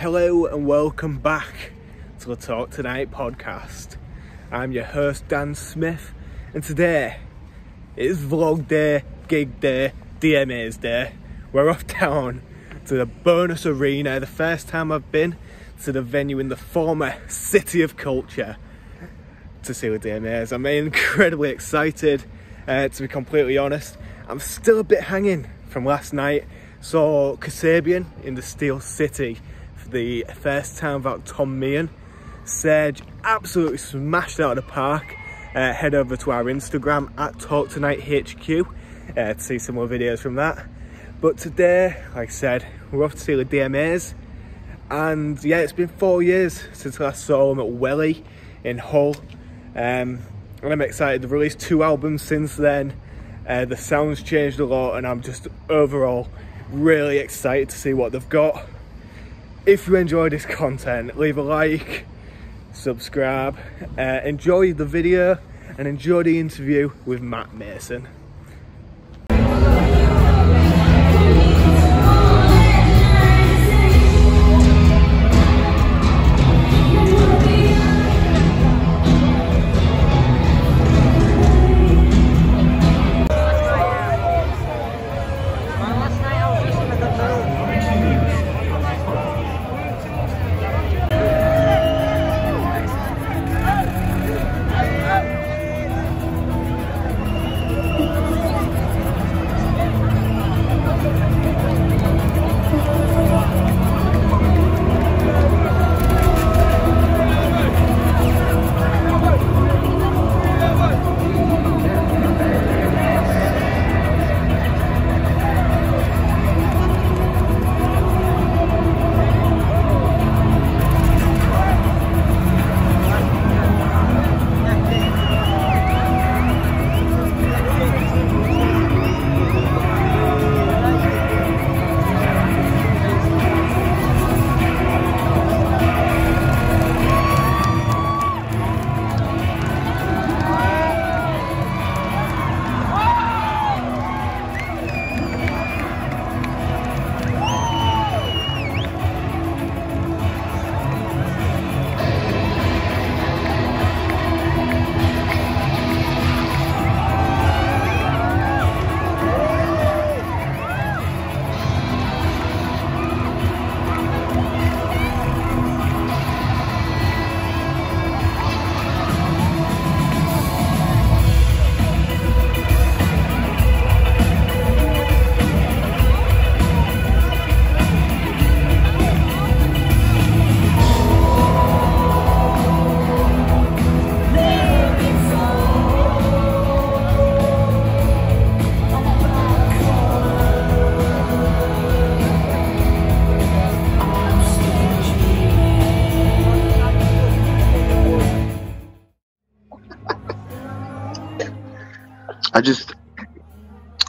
Hello and welcome back to the Talk Tonight podcast. I'm your host Dan Smith, and today is vlog day, gig day, DMAs day. We're off down to the Bonus Arena, the first time I've been to the venue in the former City of Culture to see the DMAs. I'm incredibly excited, to be completely honest. I'm still a bit hanging from last night. So Kasabian in the Steel City for the first time without Tom Meehan. Serge absolutely smashed out of the park. Head over to our Instagram at TalktonightHQ to see some more videos from that. But today, like I said, we're off to see the DMAs. And yeah, it's been 4 years since I last saw them at Welly in Hull. And I'm excited. They've released 2 albums since then. The sound's changed a lot, and I'm just overall really excited to see what they've got. If you enjoy this content, leave a like, subscribe, enjoy the video, and enjoy the interview with Matt Mason.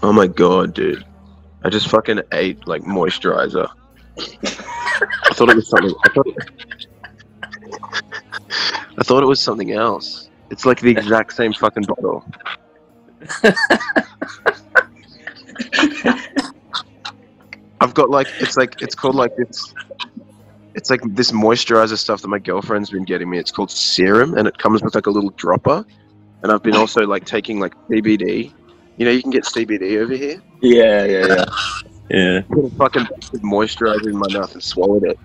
Oh my god, dude. I just fucking ate, like, moisturizer. I thought it was something else. It's like the exact same fucking bottle. I've got, like, it's called this moisturizer stuff that my girlfriend's been getting me. It's called serum, and it comes with, like, a little dropper. And I've been also, like, taking, like, CBD. You know, you can get CBD over here. Yeah. Put a fucking moisturizer in my mouth and swallowed it.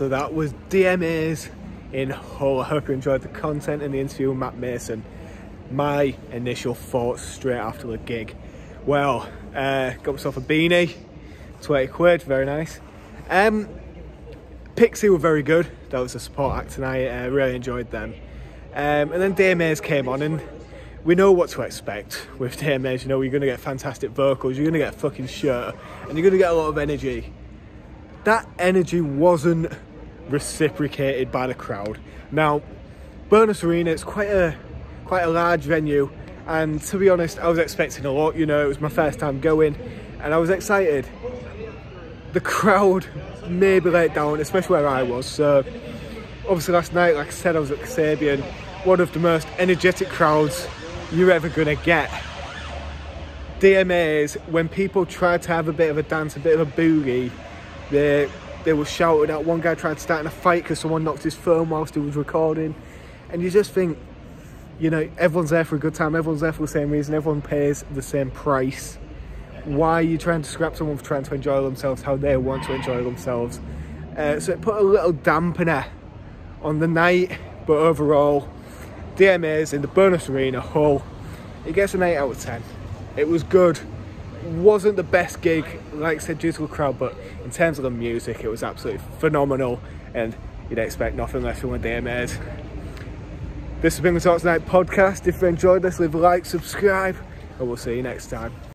So that was DMAs in Hull. I hope you enjoyed the content and the interview with Matt Mason. My initial thoughts straight after the gig. Well, got myself a beanie, 20 quid, very nice. Pixie were very good. That was a support act tonight. I really enjoyed them. And then DMAs came on, and we know what to expect with DMAs. You know, you're going to get fantastic vocals, you're going to get a fucking shirt, and you're going to get a lot of energy. That energy wasn't reciprocated by the crowd. Now, Bonus Arena, it's quite a large venue, and to be honest, I was expecting a lot. You know, it was my first time going, and I was excited. The crowd maybe let down, especially where I was. So obviously last night, like I said, I was at Kasabian, one of the most energetic crowds you're ever gonna get. DMAs, when people tried to have a bit of a dance, a bit of a boogie, they were shouted at. One guy tried to start in a fight because someone knocked his phone whilst he was recording, and you just think, you know, everyone's there for a good time, everyone's there for the same reason, everyone pays the same price. Why are you trying to scrap someone for trying to enjoy themselves how they want to enjoy themselves? So it put a little dampener on the night, but overall, DMAs in the Bonus Arena, Hull, it gets an 8 out of 10. It was good. It wasn't the best gig, like I said, due to the crowd, but in terms of the music, it was absolutely phenomenal, and you'd expect nothing less from a DMAs. This has been the TalktonightHQ podcast. If you enjoyed this, leave a like, subscribe, and we'll see you next time.